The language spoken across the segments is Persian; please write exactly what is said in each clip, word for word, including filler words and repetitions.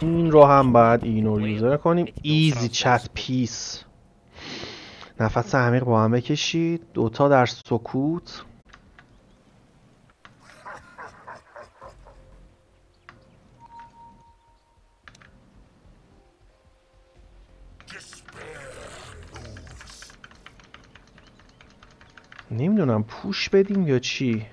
این رو هم باید ایگنور کنیم. ایزی چت پیس. نفس عمیق با هم بکشید. دوتا در سکوت. نمیدونم پوش بدیم یا چی.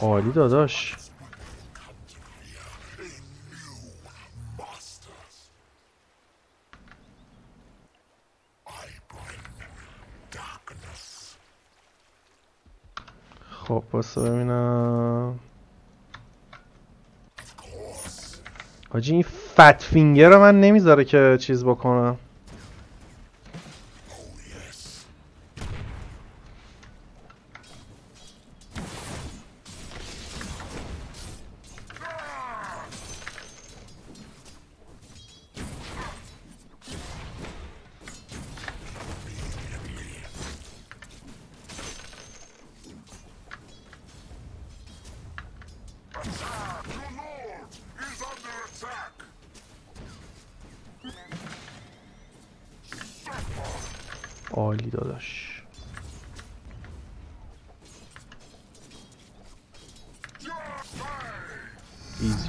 عالی داداش. خب بسه ببینم حاجی این فت فینگر رو من نمیذاره که چیز بکنم. عالی داداش. ایزی.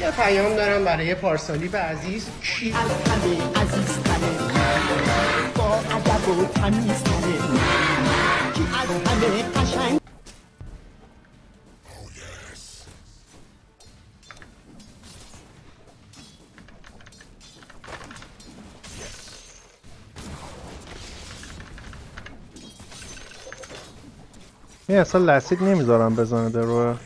یه پیام دارم برای پارسالی به عزیز. کی؟ الکل عزیز تنه با ادب و تمیز تنه کی الکل قشنگ. یه اصلا لسید نمیذارم بزنه دروه.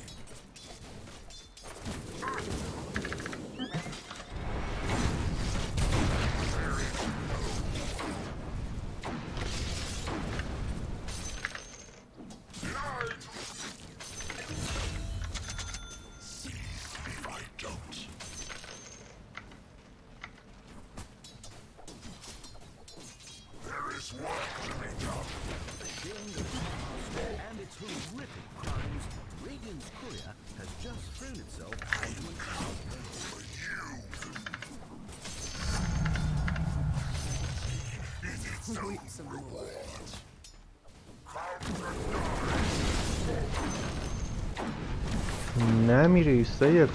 نمیره ایستاییف.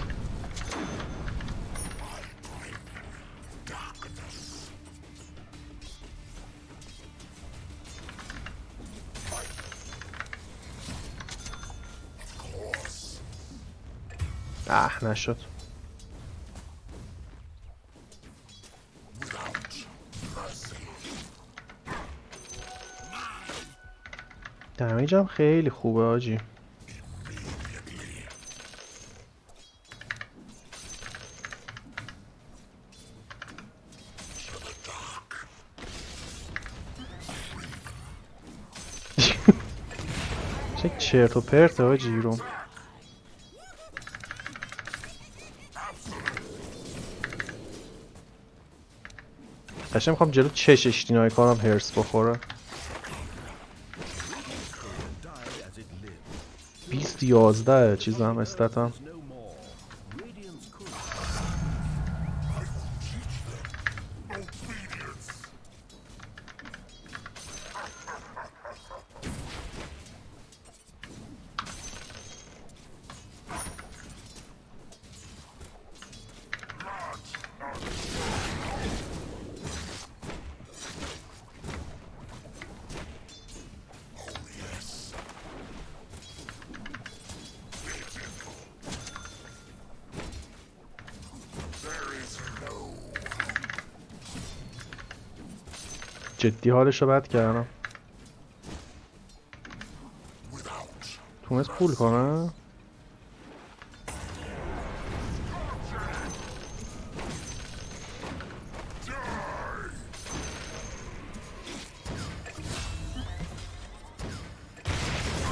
آه نشد. دمیج هم خیلی خوبه آجی. چه چرت و پرته آجی روم. قشنگ میخوام جلو چشش دینای کنم هرس بخوره. بیست یازده چیز هم استاتم. جدی حالش رو بد کردم. تونست پول کنه؟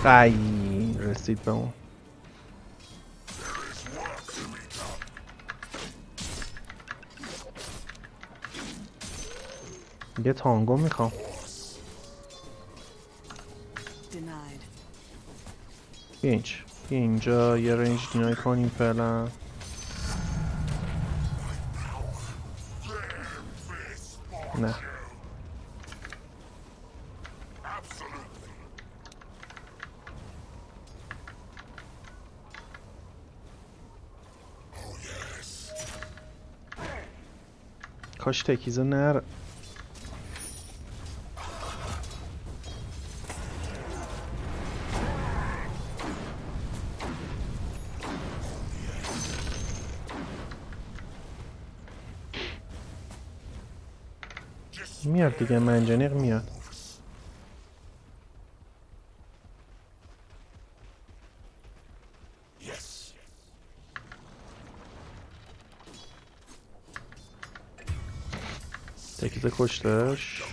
ای رسید به اون. یه تانگو میخوام. اینج اینجا یه رنج دینای کنیم فعلا. نه کاش تکیزه نر. میاد دیگه منجنیق میاد. تکیزه کشتش.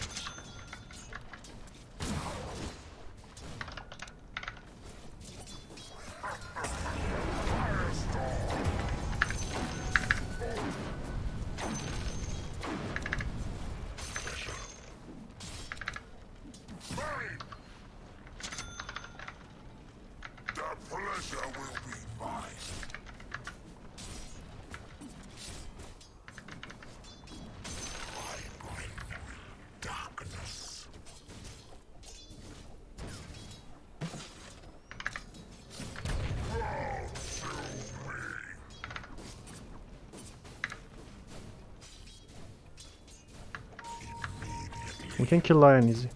We can kill Lion easy.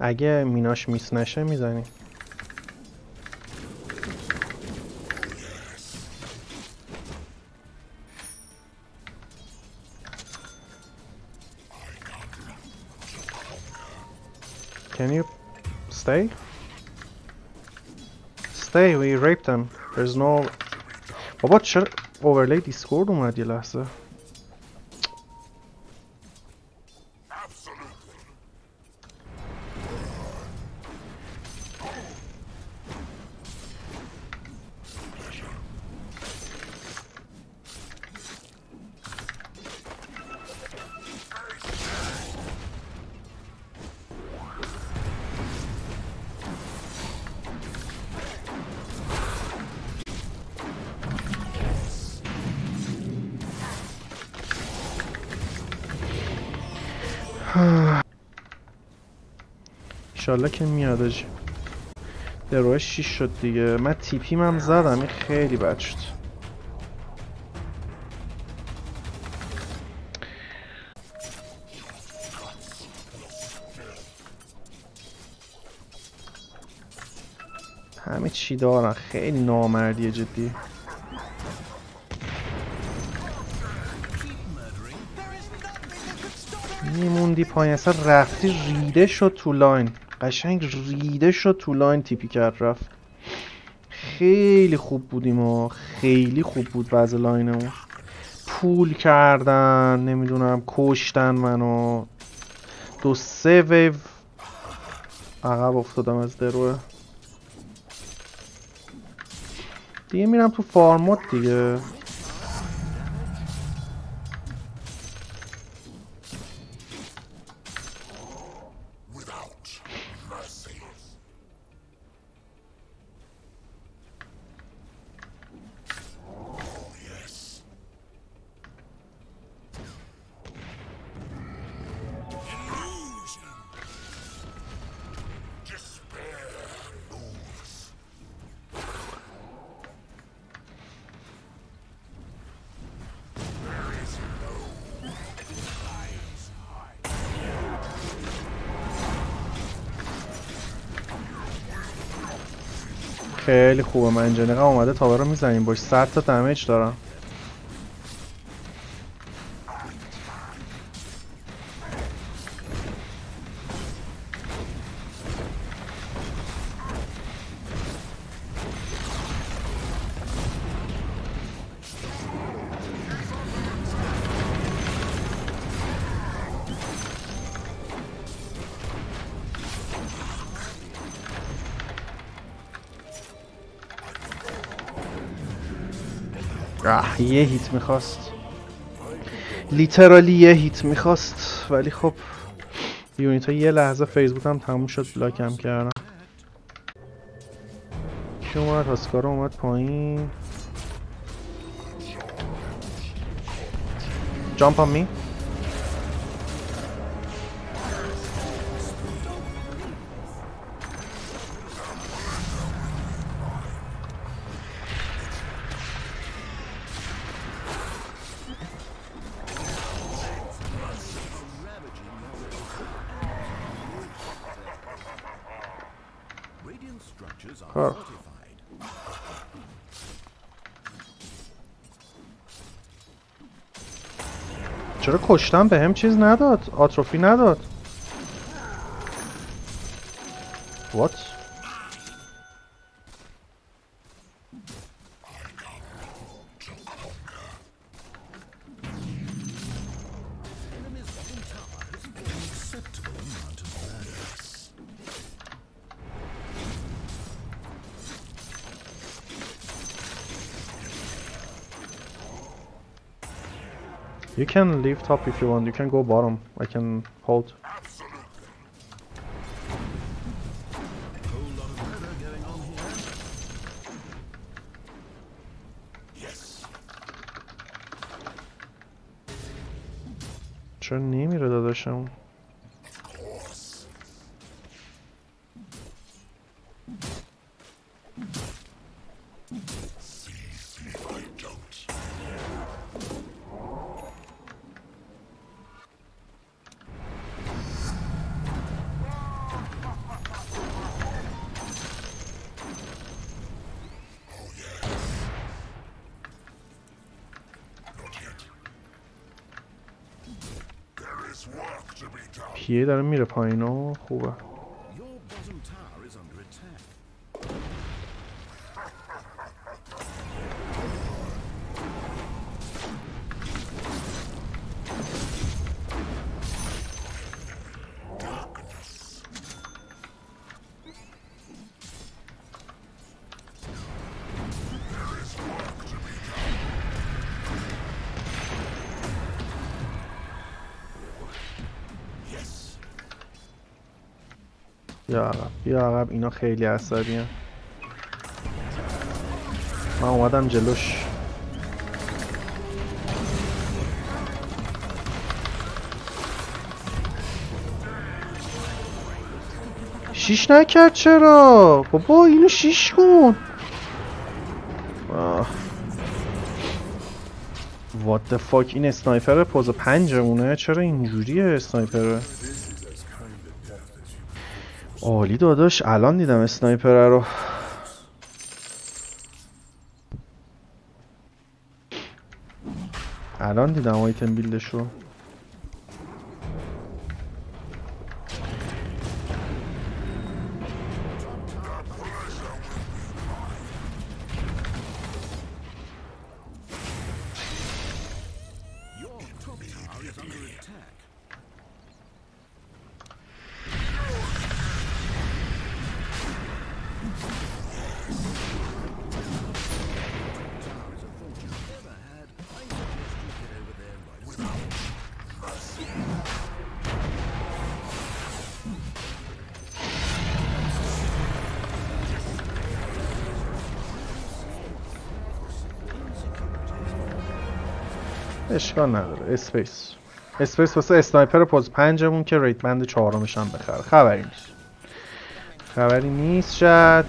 اگه میناش میس نشه میزنی. Can you stay? Stay, we raped them. There's no... بابا چرا overlay discord اومد یه لحظه؟ انشالله که میاد آجی. دروه شیش شد دیگه. من تیپیم هم زدم. این خیلی بد شد. همه چی دارن. خیلی نامردیه جدی. میموندی پایین اصلا رفتی ریده شد تو لاین. قشنگ ریده شد تو لاین تیپی کرد رفت. خیلی خوب بودیم و خیلی خوب بود وضع لاینمون. پول کردن نمیدونم کشتن منو. دو سه ویو عقب افتادم از دروه دیگه. میرم تو فارموت دیگه. خیلی خوبه. من جنگم اومده تاور رو میزنیم باش. صد تا دمیج دارم. یه هیت میخواست، لیترالی یه هیت میخواست، ولی خب یونیت ها یه لحظه فیسبوک هم تموم شد، بلاکم کردم. کی اومد؟ هاسکارا اومد پایین. جامپ آن می چرا کشتم به هم چیز نداد؟ آتروفی نداد. What؟ You can leave top if you want. You can go bottom. I can hold. چرا نمیره داداشم؟ پیه داره میره پایین و خوبه. بیا عقب، بیا عقب، اینا خیلی عصبی هم. من اومدم جلوش. شیش نکرد چرا؟ بابا اینو شیش کن. آه. What the fuck، این اسنایپر پوز پنجمونه. چرا اینجوریه اسنایپره؟ عالی داداش، الان دیدم اسنایپر رو. الان دیدم آیتم بیلدش رو. اشکال نداره. اسپیس اسپیس واسه اسنایپر پوز پنجمون که ریت بند چهارمش هم بخره. خبری نیست، خبری نیست. شد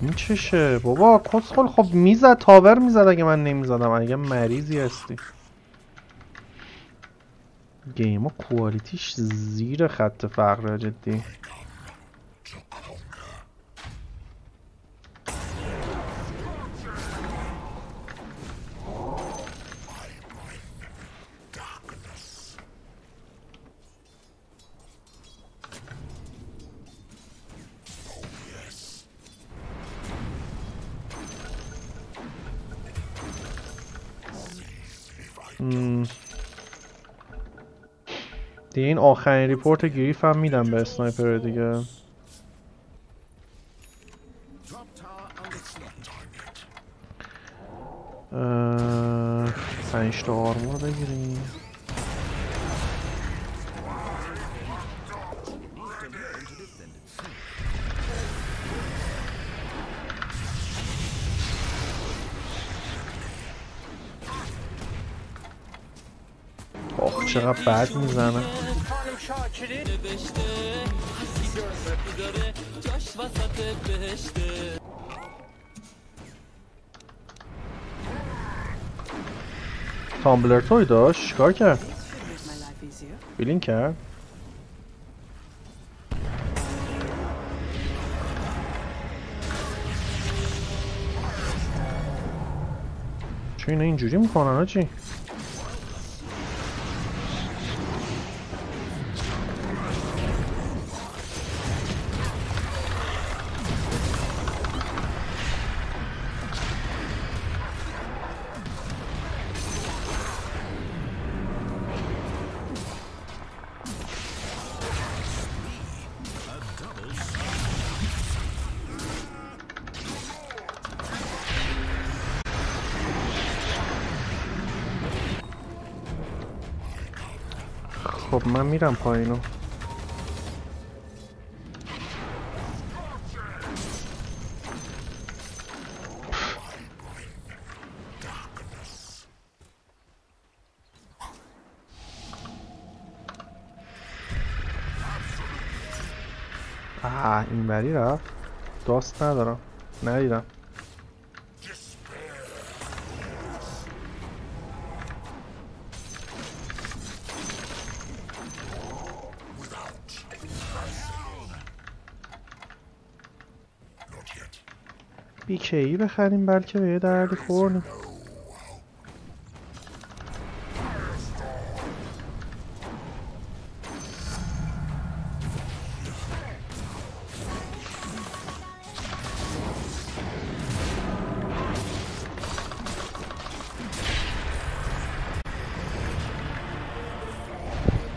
این چشه بابا کسخل. خب میزد، تاور میزد اگه من نمیزدم. اگه مریضی هستی. گیم ها کوالیتیش زیر خط فقره جدی. دیگه این آخرین ریپورت گریف هم میدم به اسنایپر دیگه. پنج تا آرمور بگیریم. آخ چقدر بد میزنه. تامبلر توی داشت چیکار کرد؟ بیلین کرد؟ چه اینا اینجوری میکنن آجی؟ خب من میرم پایینو. آه این بری رفت. دست ندارم. ندیدم. بیکی بخریم بلکه به یه دردی خورنیم.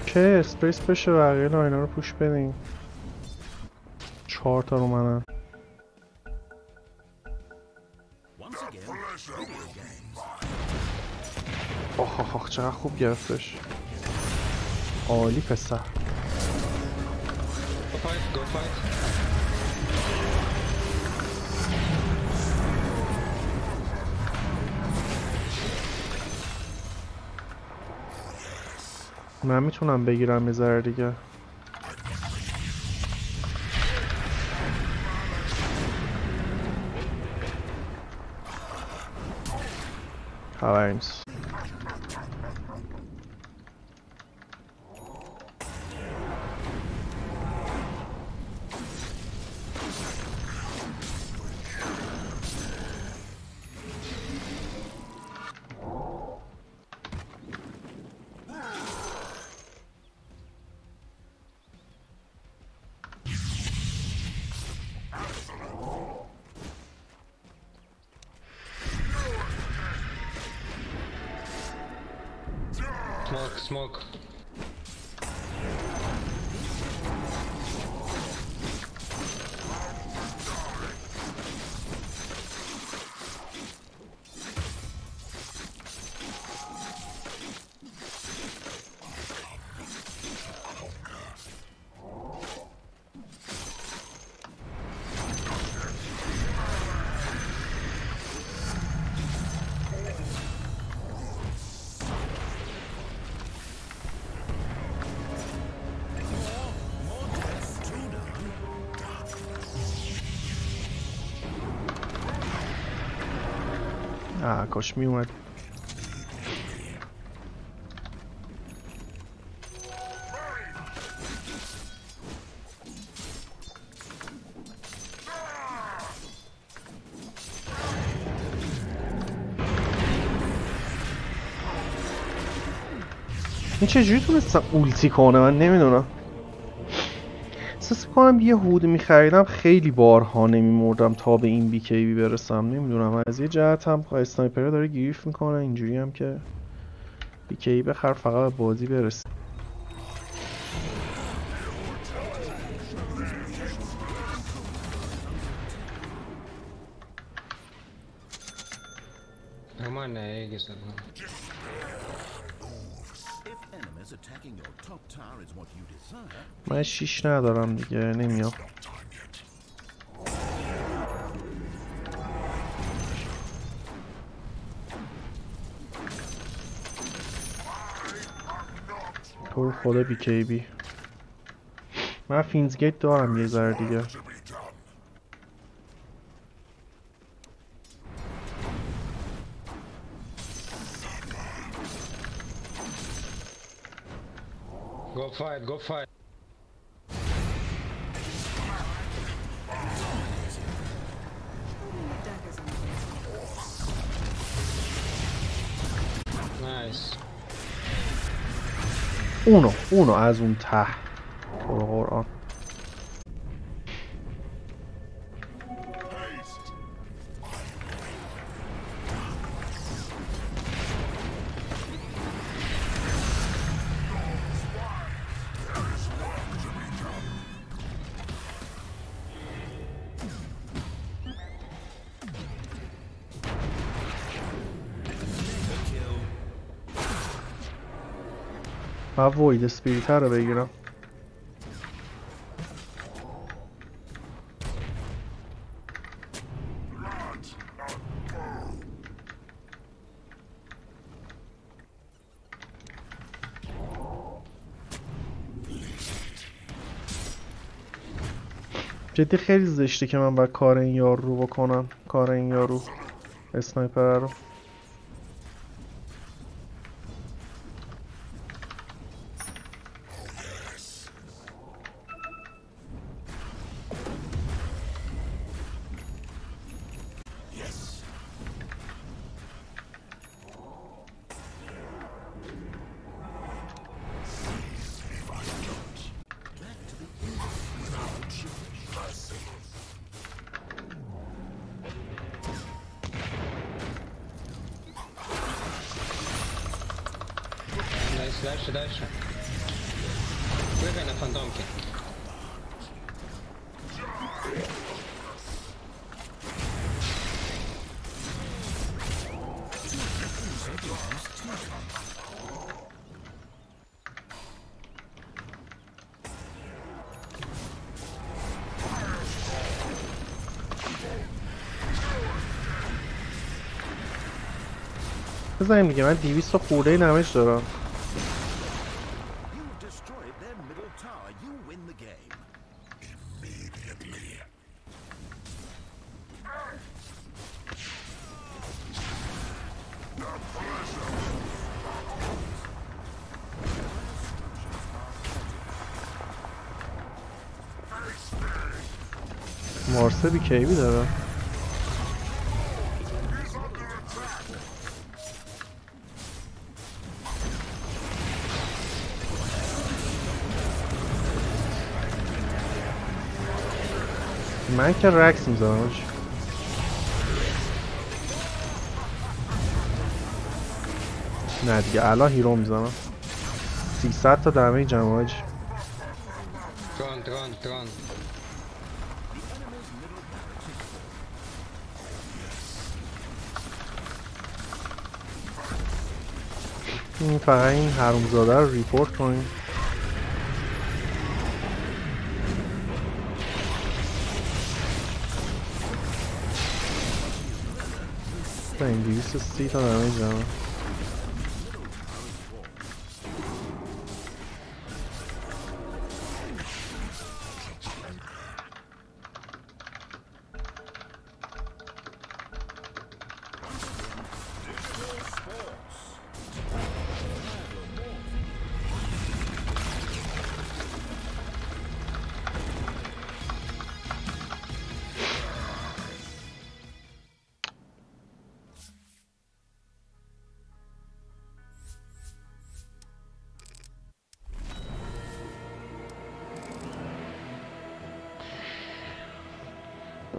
که اسپیس بشه بقیه لاین‌ها رو پوش بدیم. چهار تا رو منن. آخ آخ آخ چقدر خوب گرفتش. عالی پسر. من میتونم بگیرم یه ذره دیگه. خبری نیست. Smoke, smoke. آه کاش می اومد. این چجوری تونستم اولتی کنه؟ من نمیدونم، احساس میکنم یه هود میخریدم خیلی بارها نمیمردم تا به این بی کی بی برسم. نمیدونم، از یه جهت هم اسنایپر داره گریف میکنه، اینجوری هم که بی کی بخر فقط بازی برسه. من شیش ندارم دیگه، نمیام. تو رو خدا بی کی بی. من فینزگیت دارم یه ذره دیگه. Go fight, go fight. Nice. Uno, uno از اون ته. برو قرآن. من وید اسپریت رو بگیرم. جدی خیلی زشته که من باید کار این یار رو بکنم، کار این یار رو، اسنایپر رو. Дальше, дальше. Прыгай на фантомке. بزنیم میگه. من دیویست و خورده نمش دارم. مارسه بی کی بی داره. من که رکس میزنم. نه دیگه الان هیرو میزنم. سیصد تا دمیج جمعاج. تران تران تران. این فقط این حرومزاده رو ریپورت کنیم. این دیویست سی تا دمیج جمعه.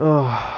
Ugh.